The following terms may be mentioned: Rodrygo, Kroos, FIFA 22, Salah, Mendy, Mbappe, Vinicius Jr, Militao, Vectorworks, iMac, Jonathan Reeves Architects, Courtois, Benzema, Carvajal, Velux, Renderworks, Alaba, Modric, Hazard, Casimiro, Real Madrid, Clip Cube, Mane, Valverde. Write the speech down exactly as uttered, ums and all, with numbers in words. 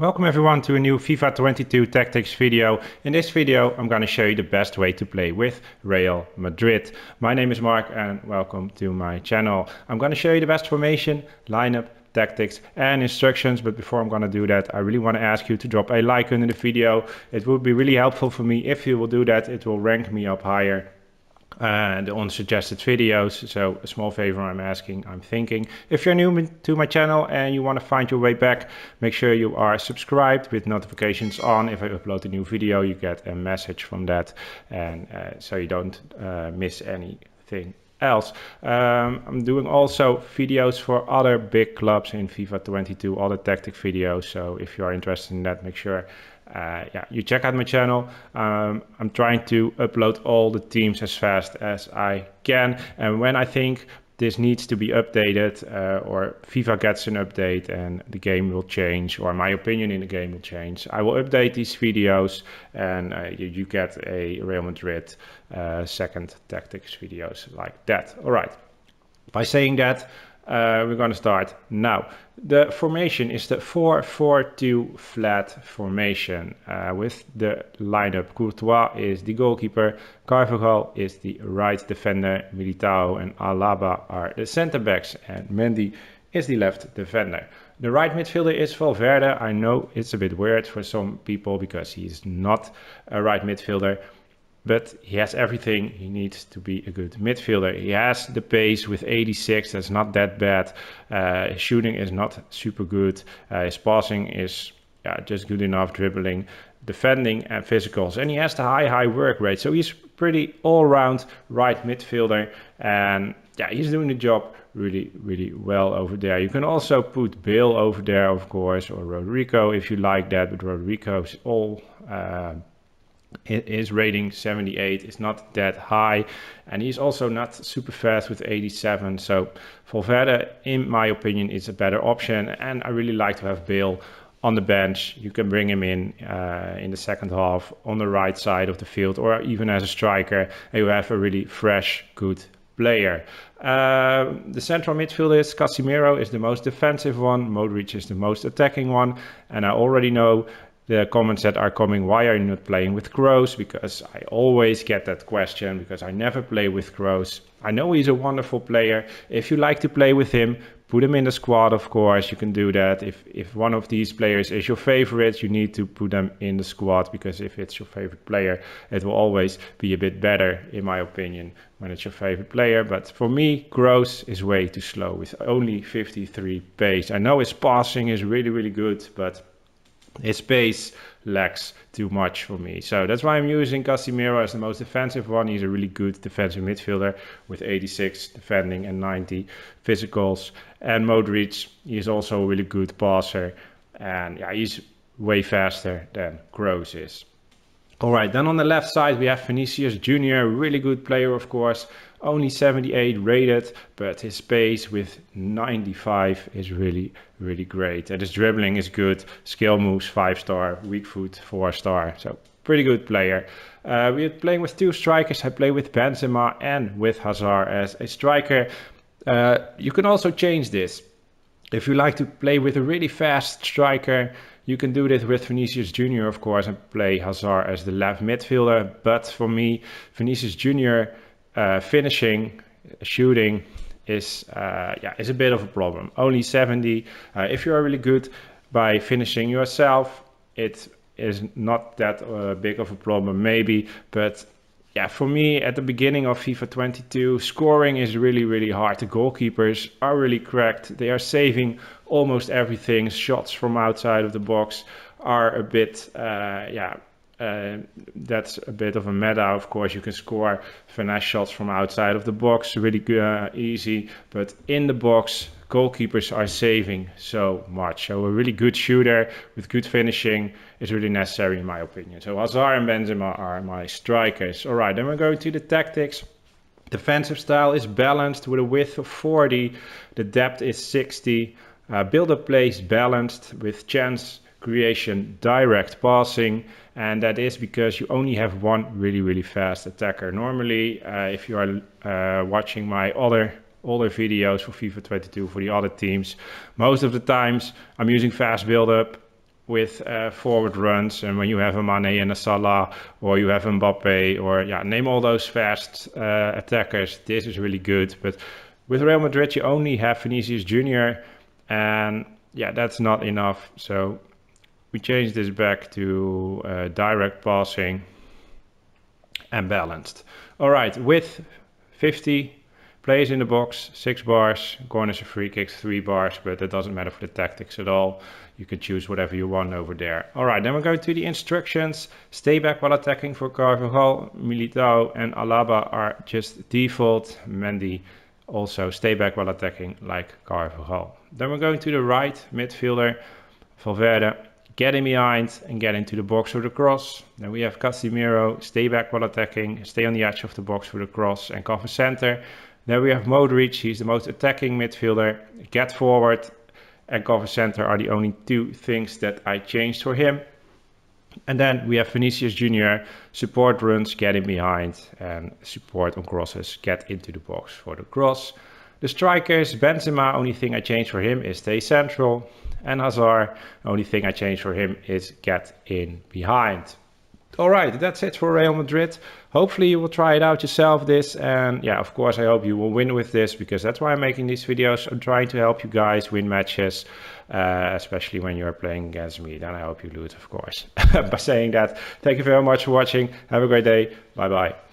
Welcome everyone to a new FIFA twenty-two tactics video. In this video I'm going to show you the best way to play with Real Madrid. My name is Mark and welcome to my channel. I'm going to show you the best formation, lineup, tactics and instructions, but before I'm going to do that I really want to ask you to drop a like under the video. It would be really helpful for me if you will do that. It will rank me up higher and uh, on suggested videos, so a small favor I'm asking, I'm thinking. If you're new to my channel and you want to find your way back, make sure you are subscribed with notifications on. If I upload a new video, you get a message from that, and uh, so you don't uh, miss anything else. Um, I'm doing also videos for other big clubs in FIFA twenty-two, other tactic videos, so if you are interested in that, make sure Uh, yeah, you check out my channel. Um, I'm trying to upload all the teams as fast as I can. And when I think this needs to be updated uh, or FIFA gets an update and the game will change or my opinion in the game will change, I will update these videos and uh, you, you get a Real Madrid uh, second tactics videos like that. All right. By saying that, Uh, we're going to start now. The formation is the four four two flat formation uh, with the lineup. Courtois is the goalkeeper, Carvajal is the right defender, Militao and Alaba are the center backs, and Mendy is the left defender. The right midfielder is Valverde. I know it's a bit weird for some people because he's not a right midfielder, but he has everything he needs to be a good midfielder. He has the pace with eighty-six, that's not that bad. Uh, his shooting is not super good. Uh, his passing is yeah, just good enough, dribbling, defending and physicals. And he has the high, high work rate. So he's pretty all-round right midfielder. And yeah, he's doing the job really, really well over there. You can also put Bale over there, of course, or Rodrygo if you like that. But Rodrygo's all... Uh, his rating seventy-eight is not that high, and he's also not super fast with eighty-seven, so Valverde in my opinion is a better option. And I really like to have Bale on the bench. You can bring him in uh, in the second half on the right side of the field or even as a striker, and you have a really fresh, good player. Uh, the central midfield is Casimiro is the most defensive one, Modric is the most attacking one, and I already know the comments that are coming, why are you not playing with Kroos? Because I always get that question, because I never play with Kroos. I know he's a wonderful player. If you like to play with him, put him in the squad, of course, you can do that. If, if one of these players is your favorite, you need to put them in the squad, because if it's your favorite player, it will always be a bit better, in my opinion, when it's your favorite player. But for me, Kroos is way too slow, with only fifty-three pace. I know his passing is really, really good, but his pace lacks too much for me. So that's why I'm using Casimiro as the most defensive one. He's a really good defensive midfielder with eighty-six defending and ninety physicals. And Modric, he's also a really good passer. And yeah, he's way faster than Kroos is. All right, then on the left side, we have Vinicius Junior, really good player, of course. Only seventy-eight rated, but his pace with ninety-five is really, really great. And his dribbling is good. Skill moves, five star. Weak foot, four star. So pretty good player. Uh, we are playing with two strikers. I play with Benzema and with Hazard as a striker. Uh, you can also change this. If you like to play with a really fast striker, you can do this with Vinicius Junior, of course, and play Hazard as the left midfielder. But for me, Vinicius Junior uh, finishing, shooting is uh, yeah, is a bit of a problem. Only seventy. Uh, if you are really good by finishing yourself, it is not that uh, big of a problem, maybe. But yeah, for me, at the beginning of FIFA twenty-two, scoring is really, really hard. The goalkeepers are really cracked. They are saving almost everything. Shots from outside of the box are a bit, uh, yeah, uh, that's a bit of a meta. Of course, you can score finesse shots from outside of the box, really uh, easy. But in the box, goalkeepers are saving so much. So a really good shooter with good finishing is really necessary in my opinion. So Hazard and Benzema are my strikers. All right, then we're going to the tactics. Defensive style is balanced with a width of forty. The depth is sixty. Uh, build-up play is balanced with chance creation, direct passing, and that is because you only have one really, really fast attacker. Normally, uh, if you are uh, watching my other Older videos for FIFA twenty-two for the other teams, most of the times I'm using fast build-up with uh, forward runs. And when you have a Mane and a Salah, or you have Mbappe, or yeah, name all those fast uh, attackers, this is really good. But with Real Madrid, you only have Vinicius Junior And yeah, that's not enough. So we change this back to uh, direct passing and balanced. All right, with fifty plays in the box, six bars, corners and free kicks, three bars, but that doesn't matter for the tactics at all. You can choose whatever you want over there. All right, then we go to the instructions. Stay back while attacking for Carvajal, Militao and Alaba are just default. Mendy also stay back while attacking like Carvajal. Then we're going to the right midfielder, Valverde. Get in behind and get into the box for the cross. Then we have Casimiro, stay back while attacking, stay on the edge of the box for the cross and cover center. Then we have Modric, he's the most attacking midfielder. Get forward and cover center are the only two things that I changed for him. And then we have Vinicius Junior, support runs, get in behind and support on crosses, get into the box for the cross. The strikers, Benzema, only thing I changed for him is stay central. And Hazard, only thing I changed for him is get in behind. Alright, that's it for Real Madrid. Hopefully you will try it out yourself this, and yeah, of course I hope you will win with this, because that's why I'm making these videos. I'm trying to help you guys win matches, uh, especially when you're playing against me. Then I hope you lose, of course. By saying that, thank you very much for watching. Have a great day. Bye bye.